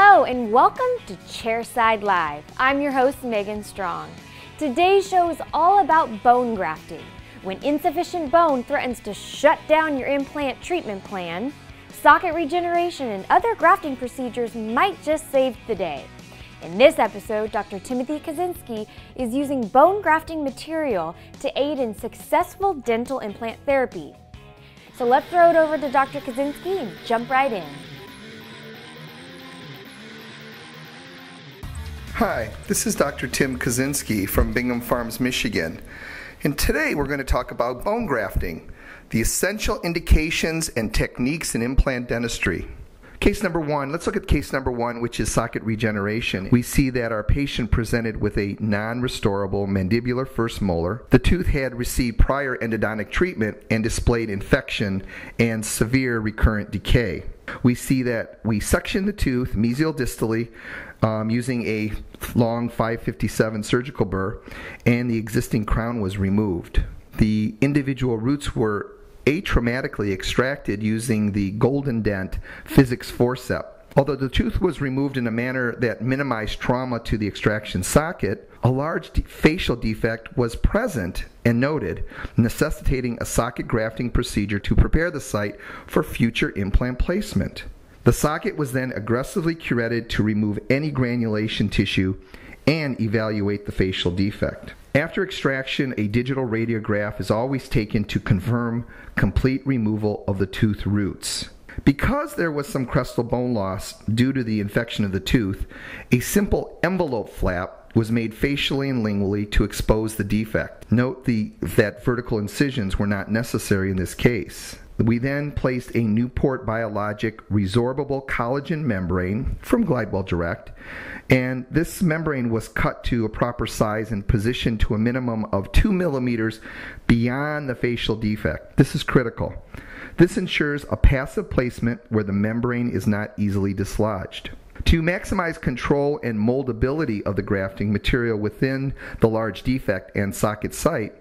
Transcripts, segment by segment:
Hello and welcome to Chairside Live. I'm your host, Megan Strong. Today's show is all about bone grafting. When insufficient bone threatens to shut down your implant treatment plan, socket regeneration and other grafting procedures might just save the day. In this episode, Dr. Timothy Kosinski is using bone grafting material to aid in successful dental implant therapy. So let's throw it over to Dr. Kosinski and jump right in. Hi, this is Dr. Tim Kosinski from Bingham Farms, Michigan, and today we're going to talk about bone grafting, the essential indications and techniques in implant dentistry. Case number one, let's look at case number one, which is socket regeneration. We see that our patient presented with a non-restorable mandibular first molar. The tooth had received prior endodontic treatment and displayed infection and severe recurrent decay. We see that we section the tooth mesial distally using a long 557 surgical burr, and the existing crown was removed. The individual roots were atraumatically extracted using the Golden Dent physics forceps. Although the tooth was removed in a manner that minimized trauma to the extraction socket, a large facial defect was present and noted, necessitating a socket grafting procedure to prepare the site for future implant placement. The socket was then aggressively curetted to remove any granulation tissue and evaluate the facial defect. After extraction, a digital radiograph is always taken to confirm complete removal of the tooth roots. Because there was some crestal bone loss due to the infection of the tooth, a simple envelope flap was made facially and lingually to expose the defect. Note that vertical incisions were not necessary in this case. We then placed a Newport BioLogic resorbable collagen membrane from Glidewell Direct, and this membrane was cut to a proper size and positioned to a minimum of 2 millimeters beyond the facial defect. This is critical. This ensures a passive placement where the membrane is not easily dislodged. To maximize control and moldability of the grafting material within the large defect and socket site,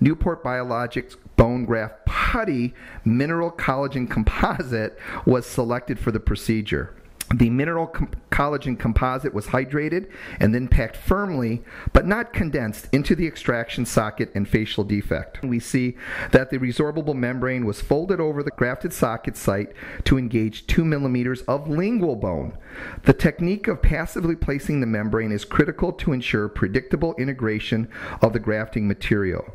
Newport BioLogics bone graft putty mineral collagen composite was selected for the procedure. The mineral collagen composite was hydrated and then packed firmly, but not condensed, into the extraction socket and facial defect. We see that the resorbable membrane was folded over the grafted socket site to engage 2 millimeters of lingual bone. The technique of passively placing the membrane is critical to ensure predictable integration of the grafting material.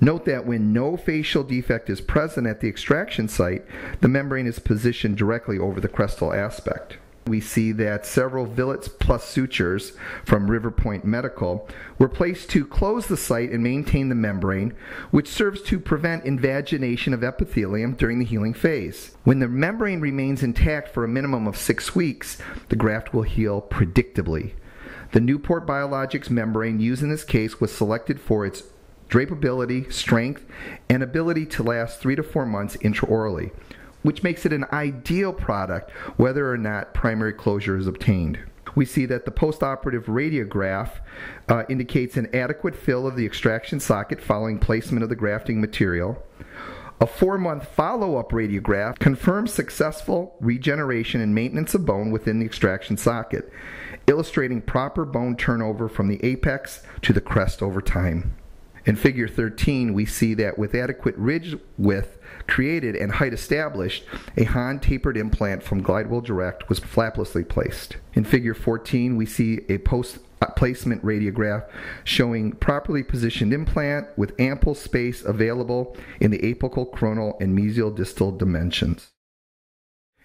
Note that when no facial defect is present at the extraction site, the membrane is positioned directly over the crestal aspect. We see that several villets plus sutures from Riverpoint Medical were placed to close the site and maintain the membrane, which serves to prevent invagination of epithelium during the healing phase. When the membrane remains intact for a minimum of 6 weeks, the graft will heal predictably. The Newport BioLogics membrane used in this case was selected for its drapability, strength, and ability to last 3 to 4 months intraorally, which makes it an ideal product whether or not primary closure is obtained. We see that the postoperative radiograph indicates an adequate fill of the extraction socket following placement of the grafting material. A 4-month follow-up radiograph confirms successful regeneration and maintenance of bone within the extraction socket, illustrating proper bone turnover from the apex to the crest over time. In figure 13, we see that with adequate ridge width created and height established, a Hahn tapered implant from Glidewell Direct was flaplessly placed. In figure 14, we see a post-placement radiograph showing properly positioned implant with ample space available in the apical, coronal, and mesial distal dimensions.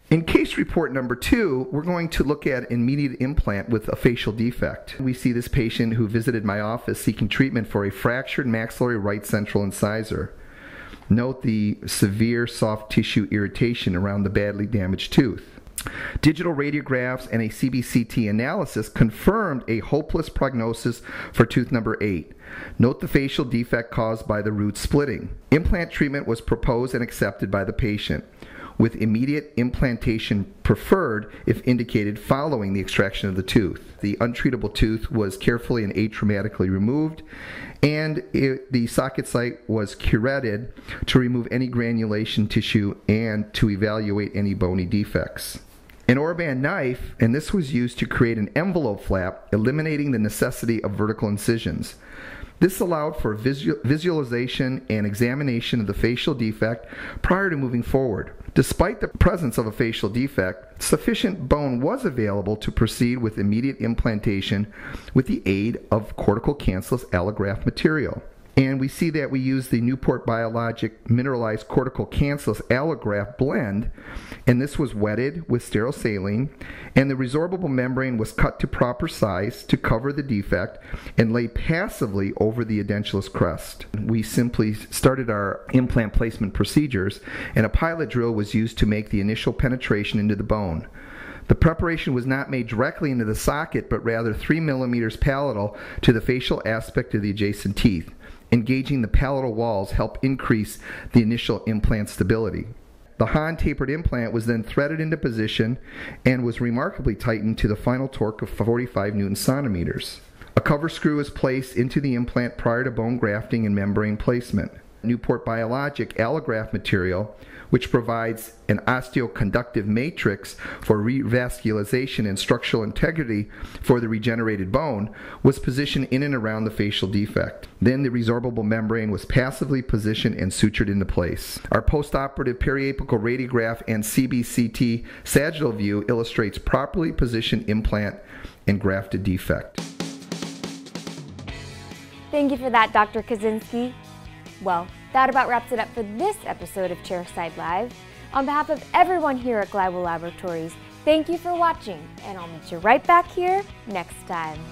In case report number 2, we're going to look at an immediate implant with a facial defect. We see this patient who visited my office seeking treatment for a fractured maxillary right central incisor. Note the severe soft tissue irritation around the badly damaged tooth. Digital radiographs and a CBCT analysis confirmed a hopeless prognosis for tooth number 8. Note the facial defect caused by the root splitting. Implant treatment was proposed and accepted by the patient, with immediate implantation preferred if indicated following the extraction of the tooth. The untreatable tooth was carefully and atraumatically removed, and the socket site was curetted to remove any granulation tissue and to evaluate any bony defects. An Orban knife, and this was used to create an envelope flap, eliminating the necessity of vertical incisions. This allowed for visualization and examination of the facial defect prior to moving forward. Despite the presence of a facial defect, sufficient bone was available to proceed with immediate implantation with the aid of cortical cancellous allograft material. And we see that we use the Newport Biologic mineralized cortical cancellous allograft blend, and this was wetted with sterile saline, and the resorbable membrane was cut to proper size to cover the defect and lay passively over the edentulous crest. We simply started our implant placement procedures, and a pilot drill was used to make the initial penetration into the bone. The preparation was not made directly into the socket, but rather 3 mm palatal to the facial aspect of the adjacent teeth. Engaging the palatal walls helped increase the initial implant stability. The Hahn tapered implant was then threaded into position and was remarkably tightened to the final torque of 45 Newton-centimeters. A cover screw is placed into the implant prior to bone grafting and membrane placement. Newport Biologic allograft material, which provides an osteoconductive matrix for revascularization and structural integrity for the regenerated bone, was positioned in and around the facial defect. Then the resorbable membrane was passively positioned and sutured into place. Our postoperative periapical radiograph and CBCT sagittal view illustrates properly positioned implant and grafted defect. Thank you for that, Dr. Kosinski. Well, that about wraps it up for this episode of Chairside Live. On behalf of everyone here at Glidewell Laboratories, thank you for watching, and I'll meet you right back here next time.